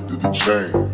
collar to the chain.